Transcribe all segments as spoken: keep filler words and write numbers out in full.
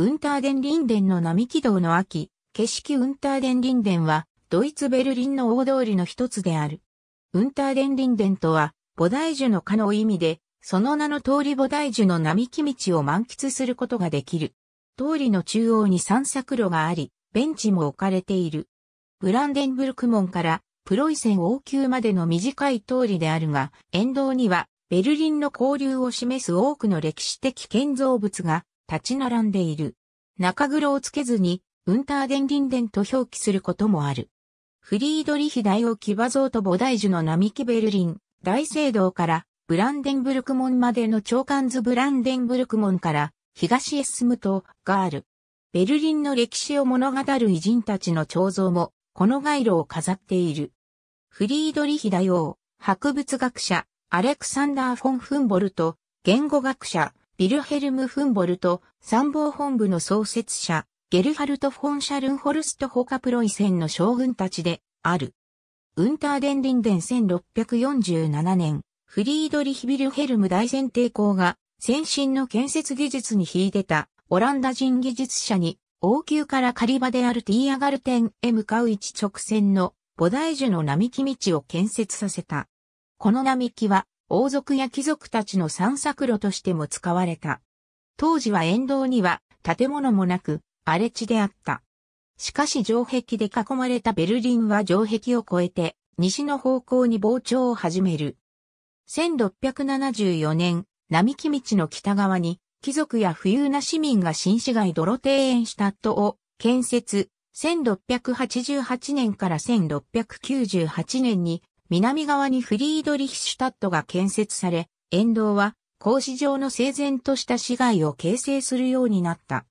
ウンターデンリンデンの並木道の秋、景色ウンターデンリンデンは、ドイツ・ベルリンの大通りの一つである。ウンターデンリンデンとは、菩提樹の花の意味で、その名の通り菩提樹の並木道を満喫することができる。通りの中央に散策路があり、ベンチも置かれている。ブランデンブルク門からプロイセン王宮までの短い通りであるが、沿道にはベルリンの交流を示す多くの歴史的建造物が立ち並んでいる。中黒をつけずに、ウンターデンリンデンと表記することもある。フリードリヒ大王騎馬像と菩提樹の並木ベルリン、大聖堂からブランデンブルク門までの長官図ブランデンブルク門から東へ進むとがある。ベルリンの歴史を物語る偉人たちの彫像もこの街路を飾っている。フリードリヒ大王、博物学者、アレクサンダー・フォン・フンボルト、言語学者、ヴィルヘルム・フンボルト、参謀本部の創設者、ゲルハルト・フォン・シャルンホルスト他プロイセンの将軍たちである。ウンターデンリンデンせんろっぴゃくよんじゅうななねん、フリードリヒ・ヴィルヘルム大選帝公が先進の建設技術に秀でた。オランダ人技術者に、王宮から狩り場であるティーアガルテンへ向かう一直線の菩提樹の並木道を建設させた。この並木は、王族や貴族たちの散策路としても使われた。当時は沿道には建物もなく、荒れ地であった。しかし城壁で囲まれたベルリンは城壁を越えて、西の方向に膨張を始める。せんろっぴゃくななじゅうよねん、並木道の北側に、貴族や富裕な市民が新市街ドロテーエンシュタットを建設、せんろっぴゃくはちじゅうはちねんからせんろっぴゃくきゅうじゅうはちねんに南側にフリードリヒシュタットが建設され、沿道は格子状の整然とした市街を形成するようになった。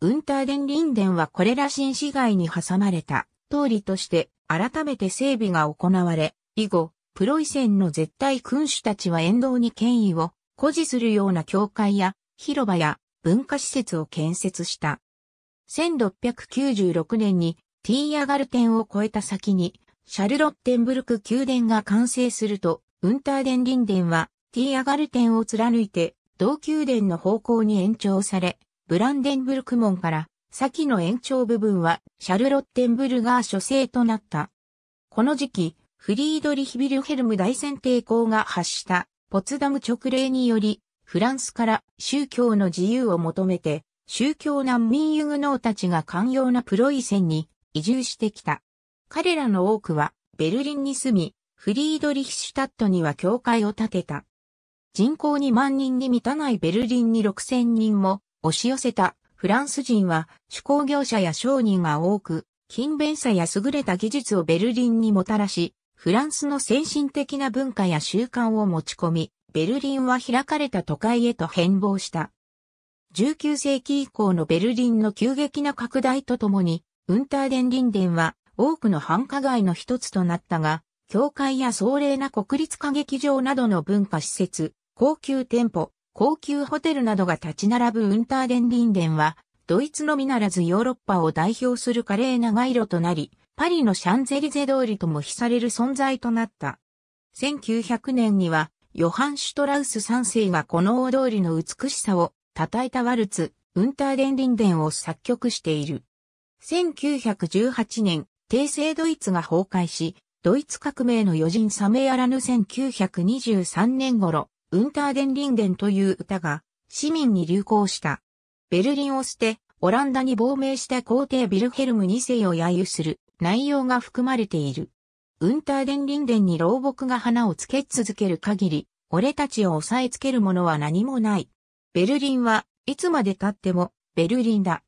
ウンターデンリンデンはこれら新市街に挟まれた通りとして改めて整備が行われ、以後、プロイセンの絶対君主たちは沿道に権威を誇示するような教会や、広場や文化施設を建設した。せんろっぴゃくきゅうじゅうろくねんにティーアガルテンを越えた先にシャルロッテンブルク宮殿が完成すると、ウンターデンリンデンはティーアガルテンを貫いて同宮殿の方向に延長され、ブランデンブルク門から先の延長部分はシャルロッテンブルガー諸制となった。この時期、フリードリヒ・ヴィルヘルム大選帝公が発したポツダム勅令により、フランスから宗教の自由を求めて、宗教難民ユグノーたちが寛容なプロイセンに移住してきた。彼らの多くはベルリンに住み、フリードリヒシュタットには教会を建てた。人口にまんにんに満たないベルリンにろくせんにんも押し寄せたフランス人は手工業者や商人が多く、勤勉さや優れた技術をベルリンにもたらし、フランスの先進的な文化や習慣を持ち込み、ベルリンは開かれた都会へと変貌した。じゅうきゅうせいき以降のベルリンの急激な拡大とともに、ウンターデンリンデンは多くの繁華街の一つとなったが、教会や壮麗な国立歌劇場などの文化施設、高級店舗、高級ホテルなどが立ち並ぶウンターデンリンデンは、ドイツのみならずヨーロッパを代表する華麗な街路となり、パリのシャンゼリゼ通りとも比される存在となった。せんきゅうひゃくねんには、ヨハン・シュトラウスさんせいがこの大通りの美しさを讃えたワルツ、ウンターデンリンデンを作曲している。せんきゅうひゃくじゅうはちねん、帝政ドイツが崩壊し、ドイツ革命の余人冷めやらぬせんきゅうひゃくにじゅうさんねん頃、ウンターデンリンデンという歌が市民に流行した。ベルリンを捨て、オランダに亡命した皇帝ヴィルヘルムにせいを揶揄する内容が含まれている。ウンターデンリンデンに老木が花をつけ続ける限り、俺たちを押さえつけるものは何もない。ベルリンはいつまで経ってもベルリンだ。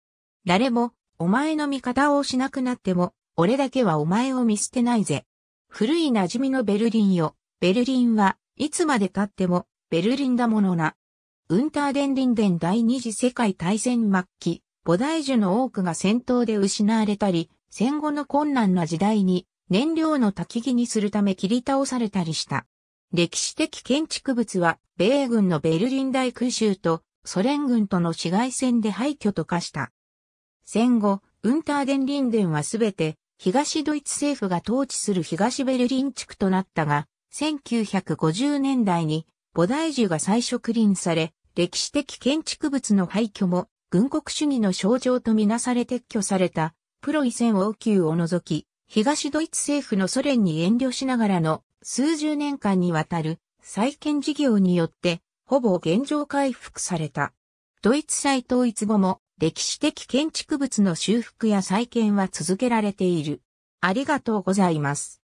誰もお前の味方をしなくなっても、俺だけはお前を見捨てないぜ。古い馴染みのベルリンよ。ベルリンはいつまで経ってもベルリンだものな。ウンターデンリンデン第二次世界大戦末期、菩提樹の多くが戦闘で失われたり、戦後の困難な時代に、燃料の焚き木にするため切り倒されたりした。歴史的建築物は、米軍のベルリン大空襲とソ連軍との市街戦で廃墟と化した。戦後、ウンターデンリンデンはすべて東ドイツ政府が統治する東ベルリン地区となったが、せんきゅうひゃくごじゅうねんだいに菩提樹が再植林され、歴史的建築物の廃墟も軍国主義の象徴とみなされ撤去されたプロイセン王宮を除き、東ドイツ政府のソ連に遠慮しながらの数十年間にわたる再建事業によってほぼ現状回復された。ドイツ再統一後も歴史的建築物の修復や再建は続けられている。ありがとうございます。